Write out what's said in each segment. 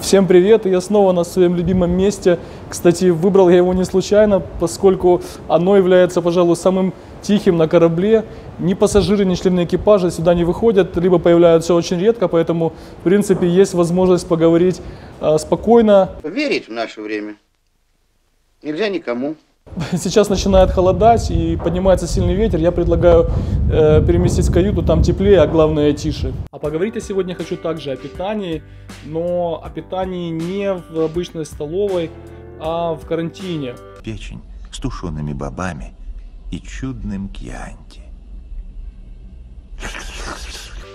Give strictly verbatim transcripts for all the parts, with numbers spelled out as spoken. Всем привет! Я снова на своем любимом месте. Кстати, выбрал я его не случайно, поскольку оно является, пожалуй, самым тихим на корабле. Ни пассажиры, ни члены экипажа сюда не выходят, либо появляются очень редко, поэтому, в принципе, есть возможность поговорить э, спокойно. Верить в наше время нельзя никому. Сейчас начинает холодать и поднимается сильный ветер. Я предлагаю э, переместить каюту, там теплее, а главное тише. А поговорить я сегодня хочу также о питании, но о питании не в обычной столовой, а в карантине. Печень с тушеными бобами и чудным кьянти.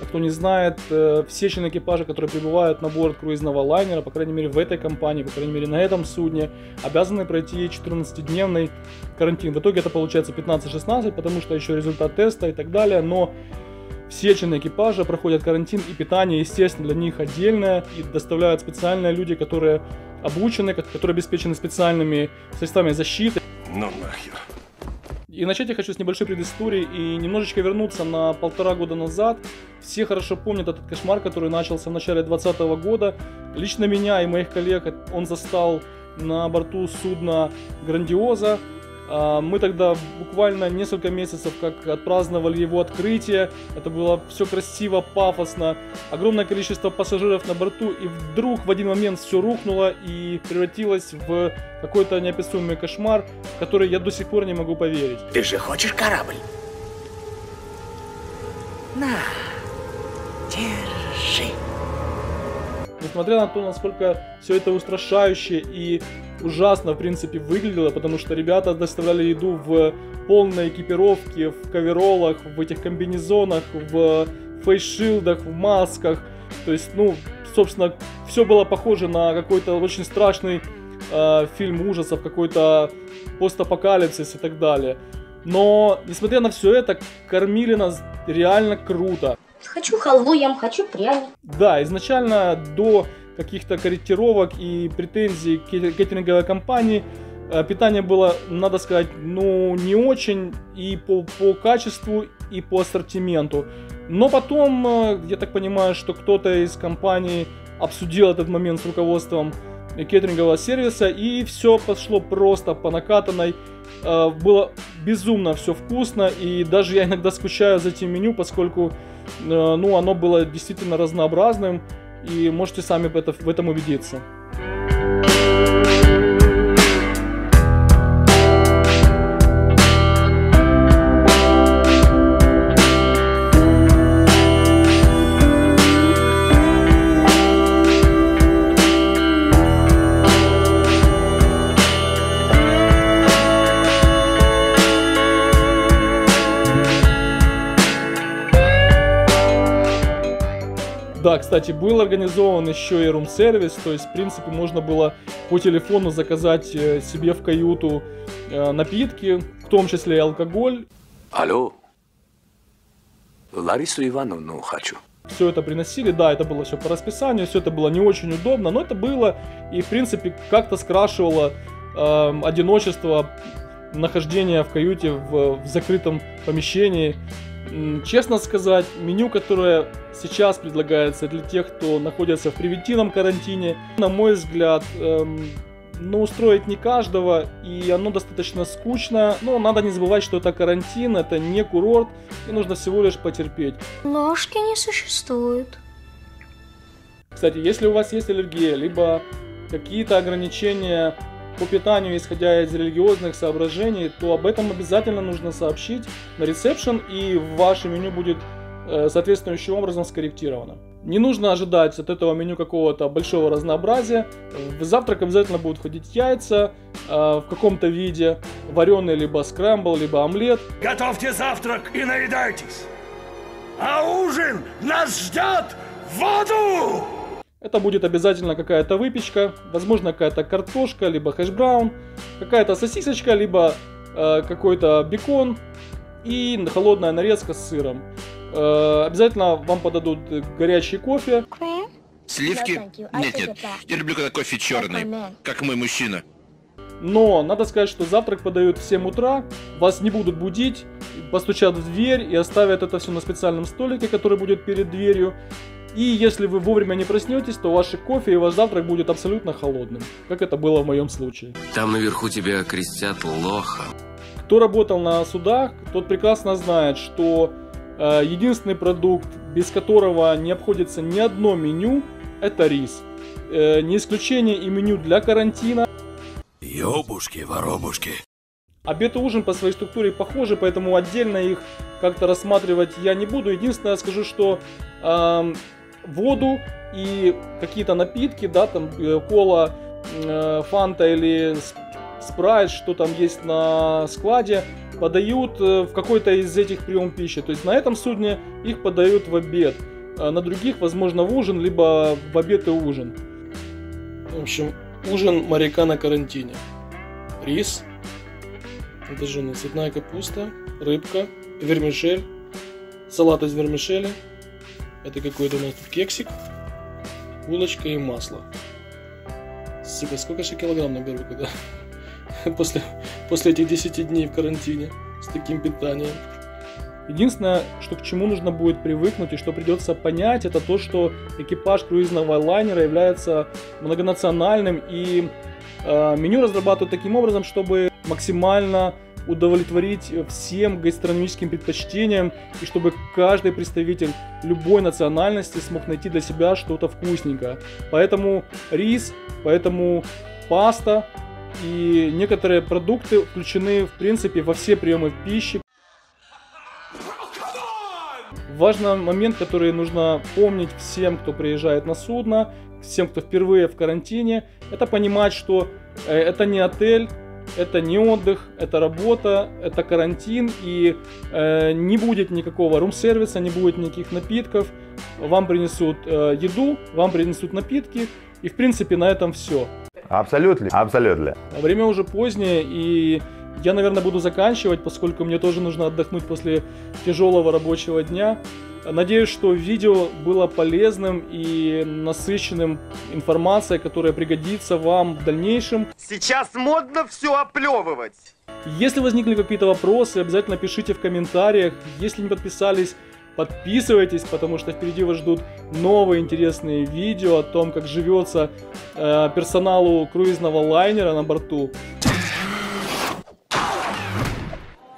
Кто не знает, все члены экипажа, которые прибывают на борт круизного лайнера, по крайней мере в этой компании, по крайней мере на этом судне, обязаны пройти четырнадцатидневный карантин. В итоге это получается пятнадцать-шестнадцать, потому что еще результат теста и так далее, но все члены экипажа проходят карантин, и питание, естественно, для них отдельное, и доставляют специальные люди, которые обучены, которые обеспечены специальными средствами защиты. Ну нахер. И начать я хочу с небольшой предыстории и немножечко вернуться на полтора года назад. Все хорошо помнят этот кошмар, который начался в начале двадцатого года. Лично меня и моих коллег он застал на борту судна «Грандиоза». Мы тогда буквально несколько месяцев как отпраздновали его открытие. Это было все красиво, пафосно. Огромное количество пассажиров на борту, и вдруг в один момент все рухнуло и превратилось в какой-то неописуемый кошмар, в который я до сих пор не могу поверить. Ты же хочешь корабль? На, держи. Несмотря на то, насколько все это устрашающе и ужасно, в принципе, выглядело, потому что ребята доставляли еду в полной экипировке, в коверолах, в этих комбинезонах, в фейсшилдах, в масках. То есть, ну, собственно, все было похоже на какой-то очень страшный э, фильм ужасов, какой-то постапокалипсис и так далее. Но, несмотря на все это, кормили нас реально круто. Хочу халву, ям, хочу пряник. Да, изначально до каких-то корректировок и претензий к кеттеринговой компании питание было, надо сказать, ну не очень и по, по качеству, и по ассортименту. Но потом, я так понимаю, что кто-то из компаний обсудил этот момент с руководством кеттерингового сервиса, и все пошло просто по накатанной. Было безумно все вкусно, и даже я иногда скучаю за этим меню, поскольку ну, оно было действительно разнообразным. И можете сами в этом убедиться. Да, кстати, был организован еще и рум-сервис, то есть, в принципе, можно было по телефону заказать себе в каюту напитки, в том числе и алкоголь. Алло, Ларису Ивановну хочу. Все это приносили, да, это было все по расписанию, все это было не очень удобно, но это было и, в принципе, как-то скрашивало э, одиночество, нахождение в каюте в, в закрытом помещении. Честно сказать, меню, которое сейчас предлагается для тех, кто находится в превентивном карантине, на мой взгляд, эм, ну, устроит не каждого, и оно достаточно скучно. Но надо не забывать, что это карантин, это не курорт, и нужно всего лишь потерпеть. Ложки не существует. Кстати, если у вас есть аллергия, либо какие-то ограничения по питанию, исходя из религиозных соображений, то об этом обязательно нужно сообщить на ресепшн, и ваше меню будет соответствующим образом скорректировано. Не нужно ожидать от этого меню какого-то большого разнообразия. В завтрак обязательно будут входить яйца э, в каком-то виде, вареный либо скрэмбл, либо омлет. Готовьте завтрак и наедайтесь, а ужин нас ждет в аду! Это будет обязательно какая-то выпечка, возможно какая-то картошка, либо хэшбраун, какая-то сосисочка, либо э, какой-то бекон и холодная нарезка с сыром. Обязательно вам подадут горячий кофе. Сливки? Нет, нет. Я люблю, когда кофе черный, как мой мужчина. Но надо сказать, что завтрак подают в семь утра, вас не будут будить, постучат в дверь и оставят это все на специальном столике, который будет перед дверью. И если вы вовремя не проснетесь, то ваш кофе и ваш завтрак будет абсолютно холодным, как это было в моем случае. Там наверху тебя крестят лоха. Кто работал на судах, тот прекрасно знает, что единственный продукт, без которого не обходится ни одно меню, это рис. Не исключение и меню для карантина. Ёбушки, воробушки. Обед и ужин по своей структуре похожи, поэтому отдельно их как-то рассматривать я не буду. Единственное, я скажу, что э, воду и какие-то напитки, да, там кола, э, фанта или спрайт, что там есть на складе, подают в какой-то из этих прием пищи. То есть на этом судне их подают в обед, а на других, возможно, в ужин, либо в обед и ужин. В общем, ужин моряка на карантине. Рис, это же цветная капуста, рыбка, вермишель, салат из вермишели, это какой-то у нас тут кексик, булочка и масло. Сука, сколько же килограмм наберу, когда... После, после этих десяти дней в карантине с таким питанием. Единственное, что к чему нужно будет привыкнуть и что придется понять, это то, что экипаж круизного лайнера является многонациональным, и э, меню разрабатывают таким образом, чтобы максимально удовлетворить всем гастрономическим предпочтениям и чтобы каждый представитель любой национальности смог найти для себя что-то вкусненькое. Поэтому рис, поэтому паста. И некоторые продукты включены, в принципе, во все приемы пищи. Важный момент, который нужно помнить всем, кто приезжает на судно, всем, кто впервые в карантине, это понимать, что это не отель, это не отдых, это работа, это карантин, и э, не будет никакого рум-сервиса, не будет никаких напитков. Вам принесут э, еду, вам принесут напитки, и, в принципе, на этом все. Абсолютно, абсолютно. Время уже позднее, и я, наверное, буду заканчивать, поскольку мне тоже нужно отдохнуть после тяжелого рабочего дня. Надеюсь, что видео было полезным и насыщенным информацией, которая пригодится вам в дальнейшем. Сейчас модно все оплевывать. Если возникли какие-то вопросы, обязательно пишите в комментариях. Если не подписались, подписывайтесь, потому что впереди вас ждут новые интересные видео о том, как живется э, персоналу круизного лайнера на борту.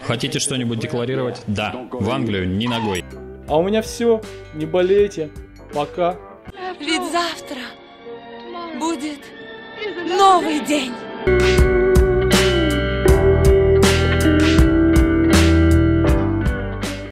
Хотите что-нибудь декларировать? Да, в Англию ни ногой. А у меня все. Не болейте. Пока. Ведь завтра будет новый день.